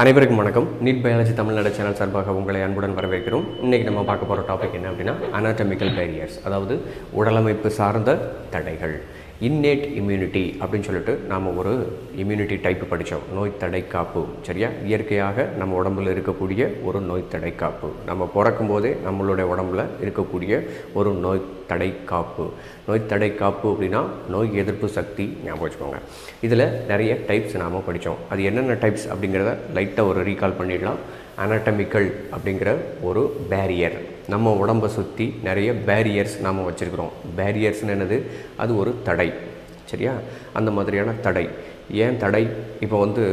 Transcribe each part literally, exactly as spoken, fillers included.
அனைவருக்கும் வணக்கம். NEET biology Tamil Nadu channel சார்பாக உங்களை அன்புடன் வரவேற்கிறோம். இன்றைக்கி நம்ம பார்க்க போகிற டாபிக் என்ன அப்படின்னா, அனாட்டமிக்கல் பேரியர்ஸ், அதாவது உடலமைப்பு சார்ந்த தடைகள். இன்னேட் இம்யூனிட்டி அப்படின்னு சொல்லிட்டு நாம் ஒரு இம்யூனிட்டி டைப் படித்தோம், நோய் தடைக்காப்பு. சரியா, இயற்கையாக நம்ம உடம்புல இருக்கக்கூடிய ஒரு நோய் தடைக்காப்பு, நம்ம பிறக்கும் போதே நம்மளுடைய உடம்புல இருக்கக்கூடிய ஒரு நோய் தடைக்காப்பு. நோய் தடைக்காப்பு அப்படின்னா நோய் எதிர்ப்பு சக்தி, ஞாபகம் வச்சுக்கோங்க. இதில் நிறைய டைப்ஸ் நாம் படித்தோம். அது என்னென்ன டைப்ஸ் அப்படிங்கிறத லைட்டாக ஒரு ரீகால் பண்ணிடலாம். அனாட்டமிக்கல் அப்படிங்கிற ஒரு பேரியர், நம்ம உடம்பை சுற்றி நிறைய பேரியர்ஸ் நாம் வச்சுருக்கிறோம். பேரியர்ஸ்னு என்னது? அது ஒரு தடை. சரியா, அந்த மாதிரியான தடை. ஏன் தடை? இப்போ வந்து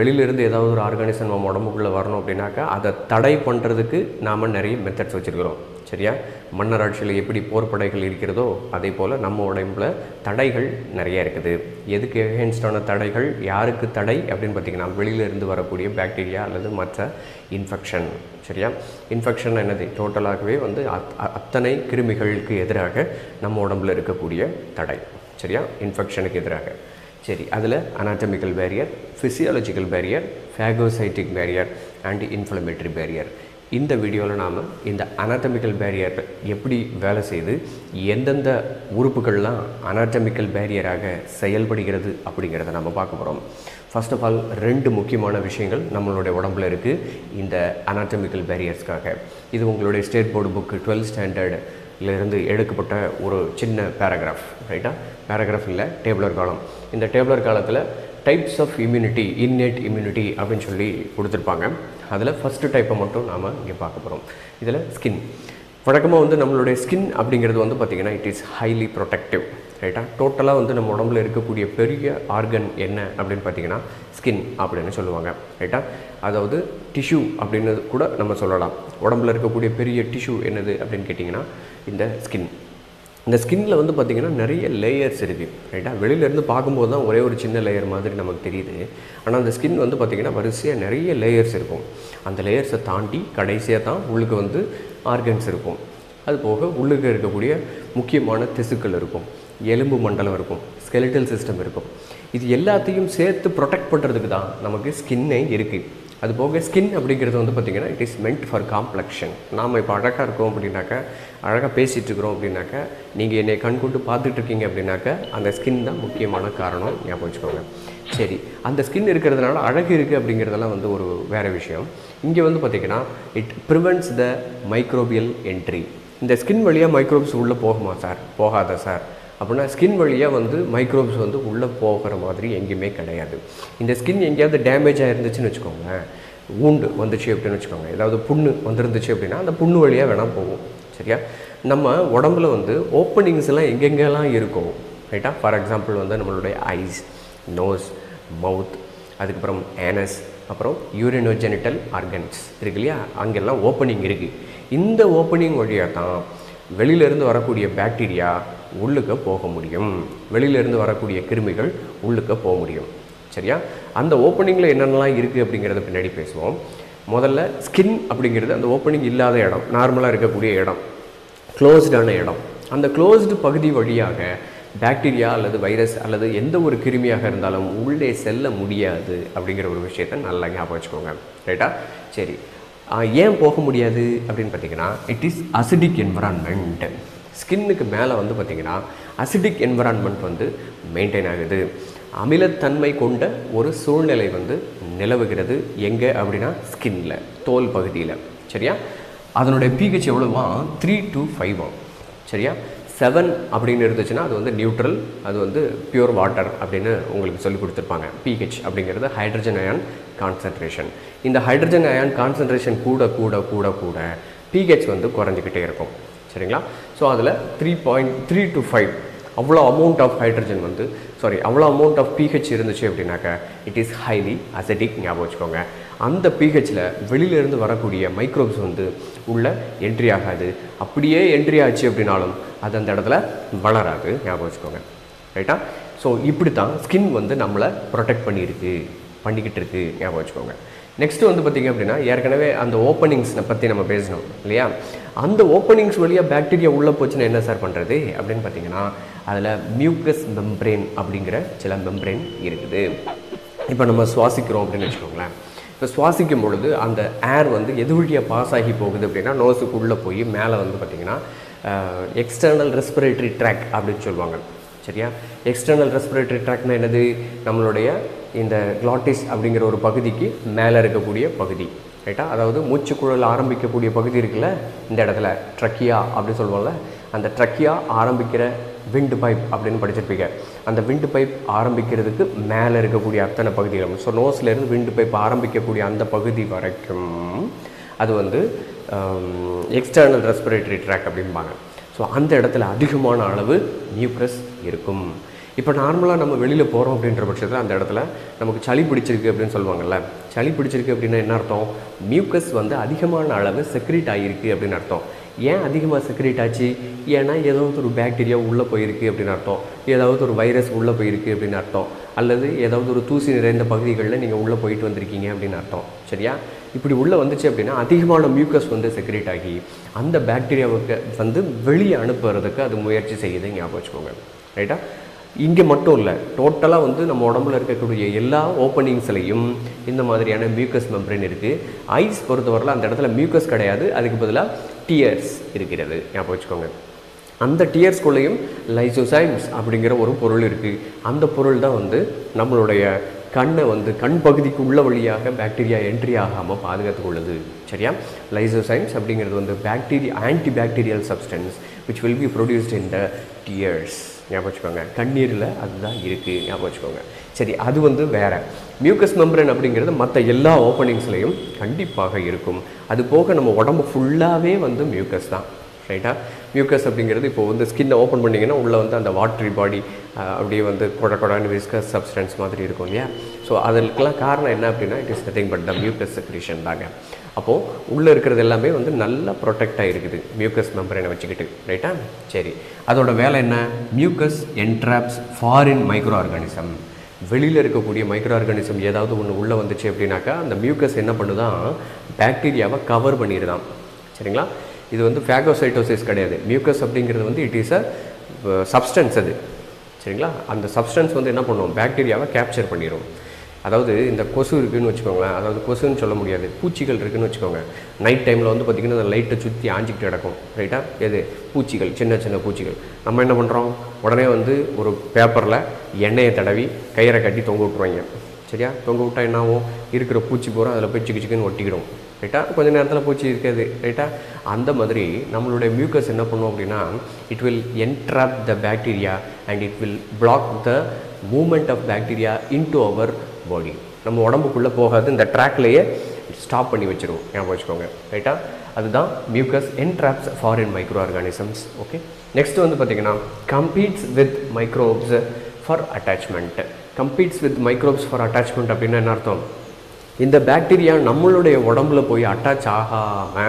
வெளியிலேருந்து ஏதாவது ஒரு ஆர்கானிசம் நம்ம உடம்புக்குள்ளே வரணும் அப்படின்னாக்கா அதை தடை பண்ணுறதுக்கு நாம் நிறைய மெத்தட்ஸ் வச்சுருக்கிறோம். சரியா, மன்னராட்சியில் எப்படி போர்ப்படைகள் இருக்கிறதோ அதே போல் நம்ம உடம்புல தடைகள் நிறைய இருக்குது. எதுக்கு எகென்ஸ்டான தடைகள்? யாருக்கு தடை அப்படின்னு பார்த்திங்கன்னா, வெளியிலேருந்து வரக்கூடிய பாக்டீரியா அல்லது மற்ற இன்ஃபெக்ஷன். சரியா, இன்ஃபெக்ஷன் என்னது? டோட்டலாகவே வந்து அத்தனை கிருமிகளுக்கு எதிராக நம்ம உடம்புல இருக்கக்கூடிய தடை. சரியா, இன்ஃபெக்ஷனுக்கு எதிராக. சரி, அதில் anatomical barrier, physiological barrier, phagocytic barrier and inflammatory barrier. இந்த வீடியோவில் நாம் இந்த அனாட்டமிக்கல் பேரியர் எப்படி வேலை செய்து எந்தெந்த உறுப்புகள்லாம் அனாட்டமிக்கல் பேரியராக செயல்படுகிறது அப்படிங்கிறத நம்ம பார்க்க போகிறோம். ஃபர்ஸ்ட் ஆஃப் ஆல், ரெண்டு முக்கியமான விஷயங்கள் நம்மளுடைய உடம்பில் இருக்குது இந்த அனாட்டமிக்கல் பேரியர்ஸ்க்காக. இது உங்களுடைய ஸ்டேட் போர்டு புக்கு டுவெல்த் ஸ்டாண்டர்ட்லேருந்து எடுக்கப்பட்ட ஒரு சின்ன பேராகிராஃப். ரைட்டா, பேராகிராஃப் இல்லை, டேபிளர் காலம். இந்த டேபிளர் காலத்தில் types of immunity, innate immunity அப்படின்னு சொல்லி கொடுத்துருப்பாங்க. அதில் ஃபஸ்ட்டு டைப்பை மட்டும் நாம் இங்கே பார்க்க போகிறோம். இதில் ஸ்கின். வழக்கமாக வந்து நம்மளுடைய ஸ்கின் அப்படிங்கிறது வந்து பார்த்திங்கன்னா, இட் இஸ் ஹைலி ப்ரொடெக்டிவ். ரைட்டாக, டோட்டலாக வந்து நம்ம உடம்புல இருக்கக்கூடிய பெரிய ஆர்கன் என்ன அப்படின்னு பார்த்திங்கன்னா ஸ்கின் அப்படின்னு சொல்லுவாங்க. ரைட்டாக, அதாவது டிஷ்யூ அப்படின்னு கூட நம்ம சொல்லலாம். உடம்புல இருக்கக்கூடிய பெரிய டிஷ்யூ என்னது அப்படின்னு கேட்டிங்கன்னா இந்த ஸ்கின். இந்த ஸ்கின்னில் வந்து பார்த்திங்கன்னா நிறைய லேயர்ஸ் இருக்குது. ரைட்டாக, வெளியிலேருந்து பார்க்கும்போது தான் ஒரே ஒரு சின்ன லேயர் மாதிரி நமக்கு தெரியுது. ஆனால் அந்த ஸ்கின் வந்து பார்த்திங்கன்னா வரிசையாக நிறைய லேயர்ஸ் இருக்கும். அந்த லேயர்ஸை தாண்டி கடைசியாக தான் உள்ளுக்கு வந்து ஆர்கன்ஸ் இருக்கும். அது போக உள்ளுக்கு இருக்கக்கூடிய முக்கியமான திசுக்கள் இருக்கும், எலும்பு மண்டலம் இருக்கும், ஸ்கெலிட்டல் சிஸ்டம் இருக்கும். இது எல்லாத்தையும் சேர்த்து ப்ரொடெக்ட் பண்ணுறதுக்கு தான் நமக்கு ஸ்கின்னே இருக்குது. அது போக ஸ்கின் அப்படிங்கிறது வந்து பார்த்திங்கன்னா it is meant for complexion. நாம் இப்போ அழகாக இருக்கோம் அப்படின்னாக்கா, அழகாக பேசிகிட்டு இருக்கிறோம் அப்படின்னாக்கா, நீங்கள் என்னை கண் கொண்டு பார்த்துட்ருக்கீங்க அப்படின்னாக்கா அந்த ஸ்கின் தான் முக்கியமான காரணம், ஞாபகம் வச்சுக்கோங்க. சரி, அந்த ஸ்கின் இருக்கிறதுனால அழகு இருக்குது அப்படிங்கிறதெல்லாம் வந்து ஒரு வேறு விஷயம். இங்கே வந்து பார்த்திங்கன்னா it prevents the microbial entry. இந்த ஸ்கின் வழியாக மைக்ரோப்ஸ் உள்ளே போகுமா சார்? போகாத சார். அப்படின்னா ஸ்கின் வழியாக வந்து மைக்ரோப்ஸ் வந்து உள்ளே போகிற மாதிரி எங்கேயுமே கிடையாது. இந்த ஸ்கின் எங்கேயாவது டேமேஜ் ஆகிருந்துச்சுன்னு வச்சுக்கோங்களேன், ஊண்டு வந்துச்சு அப்படின்னு வச்சுக்கோங்க, ஏதாவது புண்ணு வந்துருந்துச்சு அப்படின்னா அந்த புண்ணு வழியாக வேணால் போகும். சரியா, நம்ம உடம்புல வந்து ஓப்பனிங்ஸ்லாம் எங்கெங்கெல்லாம் இருக்கும். ரைட்டா, ஃபார் எக்ஸாம்பிள் வந்து நம்மளுடைய ஐஸ், நோஸ், மவுத், அதுக்கப்புறம் ஆனஸ், அப்புறம் யூரினோஜெனிட்டல் ஆர்கன்ஸ் இருக்கு இல்லையா, அங்கெல்லாம் ஓப்பனிங் இருக்குது. இந்த ஓப்பனிங் வழியாக தான் வெளியிலேருந்து வரக்கூடிய பாக்டீரியா உள்ளுக்க போக முடியும், வெளியிலேருந்து வரக்கூடிய கிருமிகள் உள்ளுக்க போக முடியும். சரியா, அந்த ஓப்பனிங்கில் என்னென்னலாம் இருக்குது அப்படிங்கிறத பின்னாடி பேசுவோம். முதல்ல ஸ்கின் அப்படிங்கிறது அந்த ஓப்பனிங் இல்லாத இடம், நார்மலாக இருக்கக்கூடிய இடம், க்ளோஸ்டான இடம். அந்த க்ளோஸ்டு பகுதி வழியாக பாக்டீரியா அல்லது வைரஸ் அல்லது எந்த ஒரு கிருமியாக இருந்தாலும் உள்ளே செல்ல முடியாது அப்படிங்கிற ஒரு விஷயத்தை நல்லா ஞாபகம் வச்சுக்கோங்க. ரைட்டா, சரி, ஏன் போக முடியாது அப்படின்னு பார்த்திங்கன்னா இட் இஸ் அசிடிக் என்விரான்மெண்ட். ஸ்கின்னுக்கு மேலே வந்து பார்த்திங்கன்னா அசிடிக் என்விரான்மெண்ட் வந்து மெயின்டைன் ஆகுது. அமிலத்தன்மை கொண்ட ஒரு சூழ்நிலை வந்து நிலவுகிறது. எங்கே அப்படின்னா ஸ்கின்னில், தோல் பகுதியில். சரியா, அதனுடைய பிஹெச் எவ்வளோவா? Three to five. சரியா, செவன் அப்படின்னு இருந்துச்சுன்னா அது வந்து நியூட்ரல், அது வந்து பியூர் வாட்டர் அப்படின்னு உங்களுக்கு சொல்லி கொடுத்துருப்பாங்க. பிஹெச் அப்படிங்கிறது ஹைட்ரஜன் அயான் கான்சன்ட்ரேஷன். இந்த ஹைட்ரஜன் அயான் கான்சன்ட்ரேஷன் கூட கூட கூட கூட பிஹெச் வந்து குறைஞ்சிக்கிட்டே இருக்கும். சரிங்களா, ஸோ அதில் three point three to five அவ்வளோ அமௌண்ட் ஆஃப் ஹைட்ரஜன் வந்து சாரி அவ்வளோ அமௌண்ட் ஆஃப் பிஹெச் இருந்துச்சு அப்படின்னாக்கா இட் இஸ் ஹைலி அசிடிக், ஞாபகம் வச்சுக்கோங்க. அந்த பிஹெச்சில் வெளியிலேருந்து வரக்கூடிய மைக்ரோப்ஸ் வந்து உள்ளே என்ட்ரி ஆகாது. அப்படியே என்ட்ரி ஆச்சு அப்படின்னாலும் அது அந்த இடத்துல வளராது, ஞாபகம் வச்சுக்கோங்க. ரைட்டா, ஸோ இப்படி தான் ஸ்கின் வந்து நம்மளை ப்ரொடெக்ட் பண்ணியிருக்கு பண்ணிக்கிட்டு இருக்குது, ஞாபகம் வச்சுக்கோங்க. நெக்ஸ்ட்டு வந்து பார்த்திங்க அப்படின்னா ஏற்கனவே அந்த ஓப்பனிங்ஸை பற்றி நம்ம பேசணும் இல்லையா. அந்த ஓப்பனிங்ஸ் வழியாக பாக்டீரியா உள்ளே போச்சுன்னா என்ன சார் பண்ணுறது அப்படின்னு பார்த்திங்கன்னா அதில் மியூக்கஸ் மெம்பரேன் அப்படிங்கிற சில மெம்பரேன் இருக்குது. இப்போ நம்ம சுவாசிக்கிறோம் அப்படின்னு வச்சுக்கோங்களேன், So, சுவாசிக்கும் பொழுது அந்த ஏர் வந்து எது வழியா பாஸ் ஆகி போகுது அப்படினா நோஸ்க்குள்ள போய் மேலே வந்து பாத்தீங்கன்னா எக்ஸ்டர்னல் ரெஸ்பிரேட்டரி ட்ராக் அப்படினு சொல்வாங்க சரியா எக்ஸ்டர்னல் ரெஸ்பிரேட்டரி ட்ராக்னா என்னது நம்மளுடைய இந்த கிளாட்டிஸ் அப்படிங்கற ஒரு பகுதிக்கு மேலே இருக்க கூடிய பகுதி ரைட்டா அதாவது மூச்சு குழல் ஆரம்பிக்க கூடிய பகுதி இருக்குல இந்த இடத்துல ட்ரக்கியா அப்படி சொல்வாங்கல அந்த ட்ரக்கியா ஆரம்பிக்கிற wind pipe அப்படினு படிச்சிருப்பீங்க அந்த wind pipe ஆரம்பிக்கிறதுக்கு மேல இருக்க கூடிய அத்தனை பகுதிகள் சோ நோஸ்ல இருந்து wind pipe ஆரம்பிக்க கூடிய அந்த பகுதி வரைக்கும் அது வந்து எக்ஸ்டர்னல் ரெஸ்பிரேட்டரி ட்ராக் அப்படிம்பாங்க சோ அந்த இடத்துல அதிகமான அளவு மியூக்கஸ் இருக்கும் இப்போ நார்மலா நம்ம வெளியில போறோம் அப்படிங்கற பட்சத்துல அந்த இடத்துல நமக்கு சளி பிடிச்சிருக்கு அப்படினு சொல்வாங்கல்ல சளி பிடிச்சிருக்கு அப்படினா என்ன அர்த்தம் மியூக்கஸ் வந்து அதிகமான அளவு செக்ரீட் ஆயிருக்கு அப்படினு அர்த்தம் ஏன் அதிகமா செக்ரீட் ஆச்சு ஏனா ஏதோ ஒரு பாக்டீரியா உள்ள போய் இருக்கு அப்படின அர்த்தம் ஏதோ ஒரு வைரஸ் உள்ள போய் இருக்கு அப்படின அர்த்தம் அல்லது ஏதோ ஒரு தூசி நிறைந்த பகுதிகள்ல நீங்க உள்ள போயிட்டு வந்திருக்கீங்க அப்படின அர்த்தம் சரியா இப்படி உள்ள வந்துச்சு அப்படினா அதிகமான மியூக்கஸ் வந்து செக்ரீட் ஆகி அந்த பாக்டீரியாவுக்கு வந்து வெளிய அனுப்புறதுக்கு அது முயற்சி செய்யுது ஞாபகம் வச்சுக்கோங்க ரைட்டா இங்க மட்டும் இல்ல டோட்டலா வந்து நம்ம உடம்புல இருக்கக்கூடிய எல்லா ஓபனிங்ஸ்லயும் இந்த மாதிரியான மியூக்கஸ் மெம்பரேன் இருக்கு ஐஸ் பொறுத்தவரையில அந்த இடத்துல மியூக்கஸ் கிடையாது அதுக்கு பதிலா டியர்ஸ் இருக்குிறது ஞாபகம் வச்சுக்கோங்க அந்த டியர்ஸ் குள்ளேயும் லைசோசைம்ஸ் அப்படிங்கற ஒரு பொருள் இருக்கு அந்த பொருள் தான் வந்து நம்மளுடைய கண்ணை வந்து கண் பகுதிக்கு உள்ள வழியாக பாக்டீரியா என்ட்ரி ஆகாம பாதுகாத்துக்குள்ளது சரியா லைசோசைம்ஸ் அப்படிங்கிறது வந்து bacteria anti bacterial substance which will be produced in the tears ஞாபகம் வச்சுக்கோங்க கண்ணீர்ல அதுதான் இருக்கு ஞாபகம் வச்சுக்கோங்க சரி அது வந்து வேற மியூக்கஸ் மெம்பரேன் அப்படிங்கிறது மத்த எல்லா ஓபனிங்ஸ்லயும் கண்டிப்பாக இருக்கும் அது போக நம்ம உடம்பு ஃபுல்லாவே வந்து மியூக்கஸ் தான் ரைட்டா மியூக்கஸ் அப்படிங்கிறது இப்போ வந்து ஸ்கின் ஓபன் பண்ணீங்கன்னா உள்ள வந்து அந்த வாட்டரி பாடி அப்படியே வந்து கொட கொடான விஸ்கஸ் சப்ஸ்டன்ஸ் மாதிரி இருக்கும் இல்லையா சோ அதற்கெல்லாம் காரணம் என்ன அப்படினா it is nothing but the mucus secretion தாங்க அப்போ உள்ள இருக்குறது எல்லாமே வந்து நல்ல ப்ரொடெக்ட் ஆயிருக்குது மியூக்கஸ் மெம்பரேனை வச்சிக்கிட்டு ரைட்டா சரி அதோட வேலை என்ன mucus entraps foreign microorganism வெளியில இருக்க கூடிய மைக்ரோ ஆர்கானிசம் ஏதாவது ஒன்னு உள்ள வந்துச்சு அப்படினாக்கா அந்த மியூக்கஸ் என்ன பண்ணுதான் பாக்டீரியாவை கவர் பண்ணிடுதாம் சரிங்களா இது வந்து phagocytosis கிடையாது மியூக்கஸ் அப்படிங்கிறது வந்து இட் இஸ் a substance அது சரிங்களா அந்த substance வந்து என்ன பண்ணும் பாக்டீரியாவை கேப்சர் பண்ணிரும் அதாவது இந்த கொசு இருக்குன்னு வெச்சுக்கோங்க அதாவது கொசுன்னு சொல்ல முடியாது பூச்சிகள் இருக்குன்னு வெச்சுக்கோங்க நைட் டைம்ல வந்து பாத்தீங்கன்னா அந்த லைட்ட சுத்தி ஆஞ்சிட்டு நடக்கும் ரைட்டா இது பூச்சிகள் சின்ன சின்ன பூச்சிகள் நம்ம என்ன பண்றோம் உடனே வந்து ஒரு பேப்பர்ல எண்ணெயை தடவி கயிறை கட்டி தொங்க விட்டுருவாங்க சரியா தொங்க விட்டா என்ன ஆகும் இருக்குற பூச்சி போற அதல போய் சிக்கிச்சிக்கின்னு ஒட்டிக்கிடும் ரைட்டா கொஞ்ச நேரத்துல பூச்சி இருக்காது ரைட்டா அந்த மாதிரி நம்மளுடைய மியூக்கஸ் என்ன பண்ணும் அப்படினா it will entrap the bacteria and it will block the movement of bacteria into our body நம்ம உடம்புக்குள்ள போகாது இந்த ட்ராக்லயே ஸ்டாப் பண்ணி வச்சிரும் ஞாபகம் வச்சுக்கோங்க ரைட்டா அதுதான் mucus entraps foreign microorganisms okay next வந்து பாத்தீங்கன்னா competes with microbes for attachment competes with microbes for attachment அப்படினா என்ன அர்த்தம் இந்த பாக்டீரியா நம்மளுடைய உடம்புல போய் அட்டாச் ஆகாம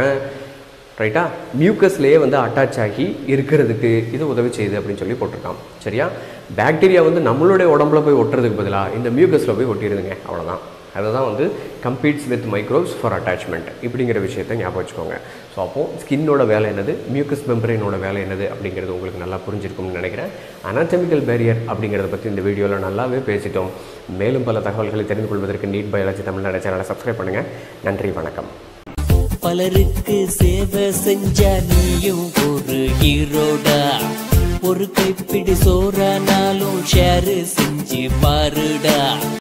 ரைட்டா மியூக்கஸ்லயே வந்து அட்டாச் ஆகி இருக்குிறதுக்கு இது உதவி செய்யுது அப்படினு சொல்லி போட்டுருக்காம் சரியா பாக்டீரியா வந்து நம்மளுடைய உடம்புல போய் ஒட்டிறதுக்கு பதிலா இந்த மியூக்கஸ்ல போய் ஒட்டிடுதுங்க அவ்வளவுதான் அதுதான் வந்து competes with microbes for attachment இப்படிங்கற விஷயத்தை ஞாபகம் வச்சுக்கோங்க சோ அப்போ ஸ்கின்னோட வேலை என்னது மியூக்கஸ் மெம்பரேனோட வேலை என்னது அப்படிங்கறது உங்களுக்கு நல்லா புரிஞ்சிருக்கும்னு நினைக்கிறேன் anatomical barrier அப்படிங்கறத பத்தி இந்த வீடியோல நல்லாவே பேசிட்டோம் மேலும் பல தகவல்களை தெரிந்து கொள்வதற்கு நீட் பயாலஜி தமிழ்நாடு சேனலை subscribe பண்ணுங்க நன்றி வணக்கம் பலருக்கு சேவை செஞ்ச நீயும் ஒரு ஹீரோடா ஒரு கைப்பிடி சோறானாலும் ஷேர் செஞ்சு பாருடா